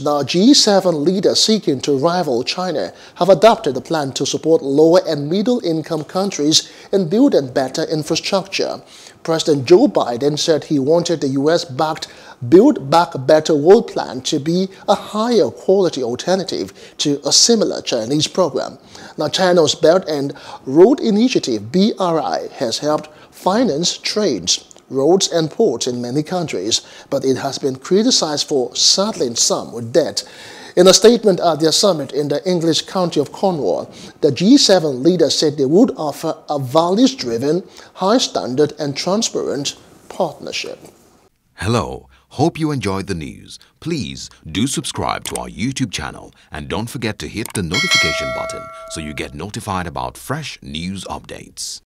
Now, G7 leaders seeking to rival China have adopted a plan to support lower- and middle-income countries in building better infrastructure. President Joe Biden said he wanted the U.S.-backed Build Back Better World Plan to be a higher quality alternative to a similar Chinese program. Now, China's Belt and Road Initiative (BRI) has helped finance trains, roads and ports in many countries, but it has been criticized for saddling some with debt. In a statement at their summit in the English county of Cornwall, the G7 leaders said they would offer a values-driven, high-standard and transparent partnership. Hello, hope you enjoyed the news. Please do subscribe to our YouTube channel and don't forget to hit the notification button so you get notified about fresh news updates.